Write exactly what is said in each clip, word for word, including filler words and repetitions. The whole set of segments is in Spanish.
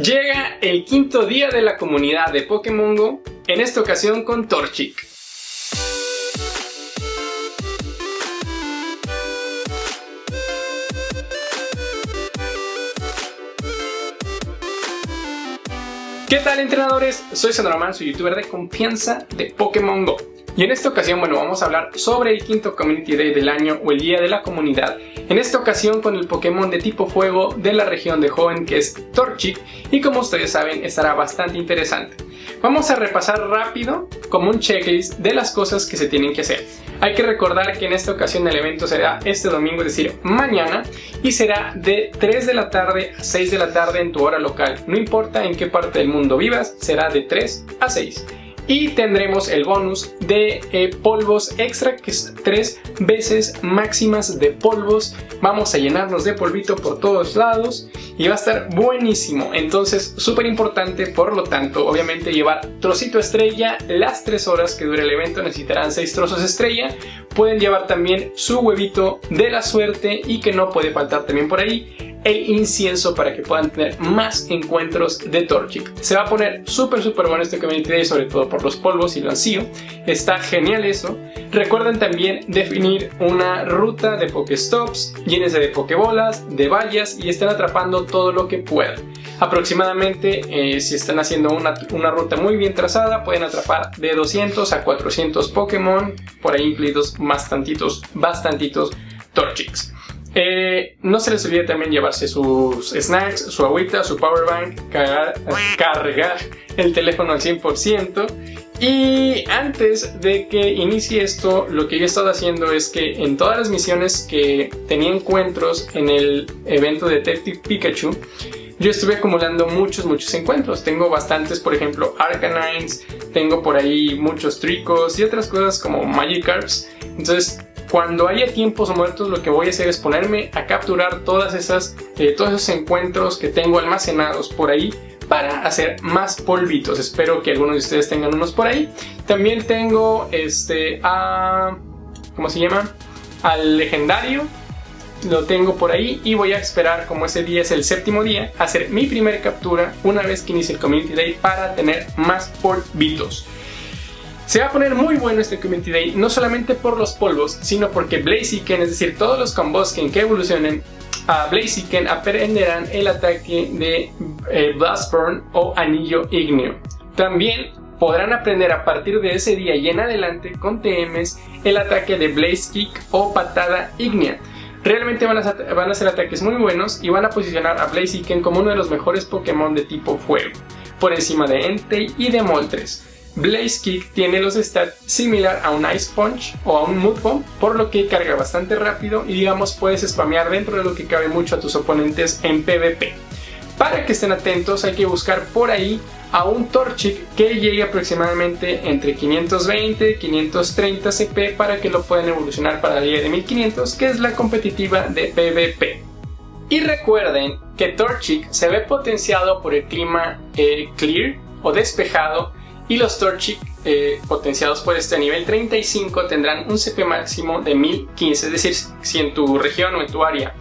Llega el quinto día de la comunidad de Pokémon GO, en esta ocasión con Torchic. ¿Qué tal, entrenadores? Soy Sonoroman, su youtuber de confianza de Pokémon GO. Y en esta ocasión, bueno, vamos a hablar sobre el quinto Community Day del año o el Día de la Comunidad. En esta ocasión con el Pokémon de tipo Fuego de la región de Hoenn, que es Torchic, y como ustedes saben, estará bastante interesante. Vamos a repasar rápido como un checklist de las cosas que se tienen que hacer. Hay que recordar que en esta ocasión el evento será este domingo, es decir, mañana, y será de tres de la tarde a seis de la tarde en tu hora local. No importa en qué parte del mundo vivas, será de tres a seis. Y tendremos el bonus de eh, polvos extra, que es tres veces máximas de polvos. Vamos a llenarnos de polvito por todos lados y va a estar buenísimo. Entonces, súper importante, por lo tanto, obviamente llevar trocito estrella. Las tres horas que dure el evento necesitarán seis trozos estrella. Pueden llevar también su huevito de la suerte y que no puede faltar también por ahí. El incienso para que puedan tener más encuentros de Torchic. Se va a poner súper súper bueno este Community Day, sobre todo por los polvos y lo ansío. Está genial eso. Recuerden también definir una ruta de Pokéstops, llénense de Pokébolas, de vallas y estén atrapando todo lo que puedan. Aproximadamente, eh, si están haciendo una, una ruta muy bien trazada, pueden atrapar de doscientos a cuatrocientos Pokémon, por ahí incluidos bastantitos, bastantitos Torchics. Eh, no se les olvide también llevarse sus snacks, su agüita, su powerbank, cargar, cargar el teléfono al cien por ciento. Y antes de que inicie esto, lo que yo he estado haciendo es que en todas las misiones que tenía encuentros en el evento Detective Pikachu, yo estuve acumulando muchos, muchos encuentros. Tengo bastantes, por ejemplo, Arcanines, tengo por ahí muchos Tricos y otras cosas como Magikarps. Entonces, cuando haya tiempos muertos, lo que voy a hacer es ponerme a capturar todas esas, eh, todos esos encuentros que tengo almacenados por ahí para hacer más polvitos. Espero que algunos de ustedes tengan unos por ahí. También tengo este a... ¿cómo se llama? Al legendario. Lo tengo por ahí y voy a esperar, como ese día es el séptimo día, a hacer mi primera captura una vez que inicie el Community Day para tener más polvitos. Se va a poner muy bueno este Community Day, no solamente por los polvos, sino porque Blaziken, es decir, todos los Combosken que evolucionen a Blaziken aprenderán el ataque de eh, Blast Burn o Anillo Ígneo. También podrán aprender a partir de ese día y en adelante con T Ms el ataque de Blaze Kick o Patada Ígnea. Realmente van a, van a hacer ataques muy buenos y van a posicionar a Blaziken como uno de los mejores Pokémon de tipo Fuego, por encima de Entei y de Moltres. Blaze Kick tiene los stats similar a un Ice Punch o a un Mud Bomb, por lo que carga bastante rápido y, digamos, puedes spamear dentro de lo que cabe mucho a tus oponentes en PvP. Para que estén atentos, hay que buscar por ahí a un Torchic que llegue aproximadamente entre quinientos veinte a quinientos treinta C P para que lo puedan evolucionar para la Liga de mil quinientos, que es la competitiva de PvP. Y recuerden que Torchic se ve potenciado por el clima eh, clear o despejado, y los Torchic eh, potenciados por este nivel treinta y cinco tendrán un C P máximo de mil quince. Es decir, si en tu región o en tu área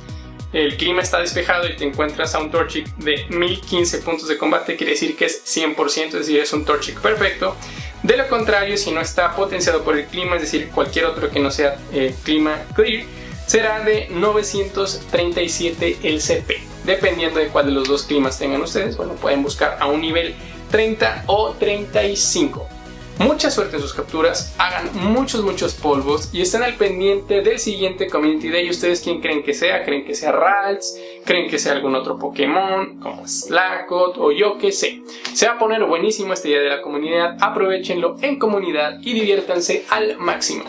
el clima está despejado y te encuentras a un Torchic de mil quince puntos de combate, quiere decir que es cien por ciento, es decir, es un Torchic perfecto. De lo contrario, si no está potenciado por el clima, es decir, cualquier otro que no sea eh, clima clear, será de novecientos treinta y siete el C P. Dependiendo de cuál de los dos climas tengan ustedes, bueno, pueden buscar a un nivel treinta o treinta y cinco. Mucha suerte en sus capturas, hagan muchos muchos polvos y estén al pendiente del siguiente Community Day. ¿Ustedes quién creen que sea? ¿Creen que sea Ralts? ¿Creen que sea algún otro Pokémon como Slakoth o yo qué sé? Se va a poner buenísimo este día de la comunidad, aprovéchenlo en comunidad y diviértanse al máximo.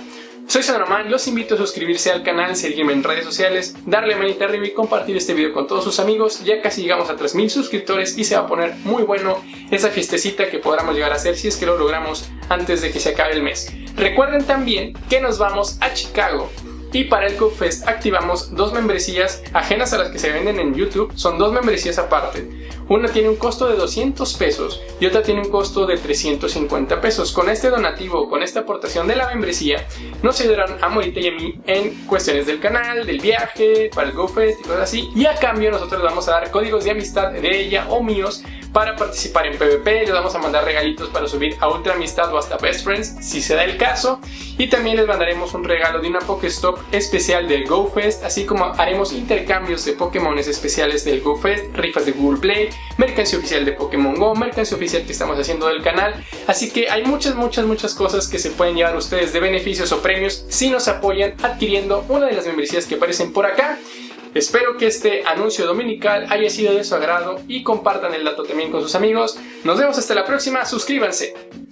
Soy Sonoroman, los invito a suscribirse al canal, seguirme en redes sociales, darle manita arriba y compartir este video con todos sus amigos. Ya casi llegamos a tres mil suscriptores y se va a poner muy bueno esa fiestecita que podamos llegar a hacer si es que lo logramos antes de que se acabe el mes. Recuerden también que nos vamos a Chicago y para el GoFest activamos dos membresías ajenas a las que se venden en YouTube. Son dos membresías aparte. Una tiene un costo de doscientos pesos y otra tiene un costo de trescientos cincuenta pesos. Con este donativo, con esta aportación de la membresía, nos ayudarán a Morita y a mí en cuestiones del canal, del viaje, para el GoFest y cosas así. Y a cambio nosotros vamos a dar códigos de amistad de ella o míos para participar en PvP, les vamos a mandar regalitos para subir a Ultra Amistad o hasta Best Friends si se da el caso, y también les mandaremos un regalo de una Pokéstop especial del GoFest, así como haremos intercambios de Pokémon especiales del GoFest, rifas de Google Play, mercancía oficial de Pokémon GO, mercancía oficial que estamos haciendo del canal, así que hay muchas muchas muchas cosas que se pueden llevar ustedes de beneficios o premios si nos apoyan adquiriendo una de las membresías que aparecen por acá. Espero que este anuncio dominical haya sido de su agrado y compartan el dato también con sus amigos. Nos vemos hasta la próxima, suscríbanse.